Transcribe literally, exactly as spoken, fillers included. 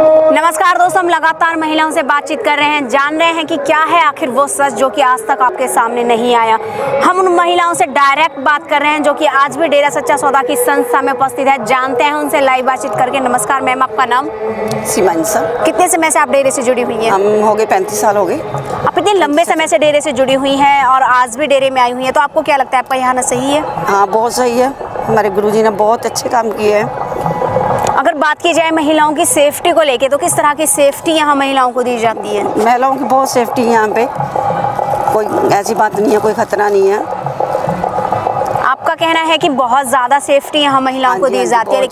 नमस्कार दोस्तों, हम लगातार महिलाओं से बातचीत कर रहे हैं, जान रहे हैं कि क्या है आखिर वो सच जो कि आज तक आपके सामने नहीं आया। हम उन महिलाओं से डायरेक्ट बात कर रहे हैं जो कि आज भी डेरा सच्चा सौदा की संस्था में उपस्थित है। जानते हैं उनसे लाइव बातचीत करके। नमस्कार मैम, आपका नाम? सीमांशु। कितने समय से आप डेरे से जुड़ी हुई हैं? हम हो गए पैंतीस साल हो गए। आप इतने लंबे समय से डेरे से जुड़ी हुई हैं और आज भी डेरे में आई हुई हैं, तो आपको क्या लगता है आपका यहाँ आना सही है? हाँ, बहुत सही है। हमारे गुरुजी ने बहुत अच्छे काम किए हैं। अगर बात की जाए महिलाओं की सेफ्टी को लेके, तो किस तरह की सेफ्टी यहाँ महिलाओं को दी जाती है? महिलाओं की बहुत सेफ्टी है यहाँ पे, कोई ऐसी बात नहीं है, कोई खतरा नहीं है। आपका कहना है कि बहुत ज़्यादा सेफ्टी यहाँ महिलाओं को दी जाती है।